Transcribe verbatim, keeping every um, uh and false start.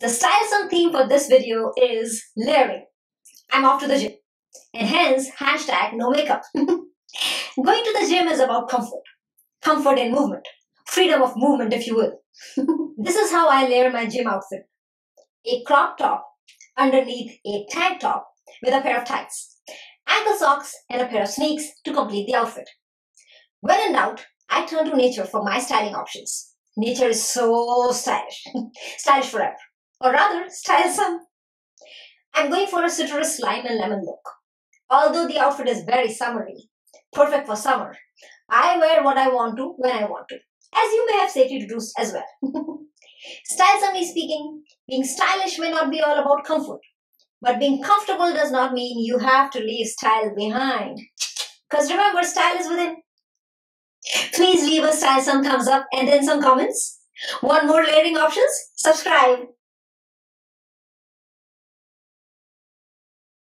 The StyleSOME theme for this video is layering. I'm off to the gym and hence hashtag no makeup. Going to the gym is about comfort. Comfort in movement. Freedom of movement, if you will. This is how I layer my gym outfit. A crop top underneath a tank top with a pair of tights, ankle socks and a pair of sneaks to complete the outfit. When in doubt, I turn to nature for my styling options. Nature is so stylish. Stylish forever. Or rather, StyleSOME. I'm going for a citrus, lime and lemon look. Although the outfit is very summery, perfect for summer, I wear what I want to when I want to, as you may have safety to do as well. StyleSOME speaking, being stylish may not be all about comfort, but being comfortable does not mean you have to leave style behind. Because remember, style is within. Please leave a StyleSOME thumbs up and then some comments. Want more layering options? Subscribe.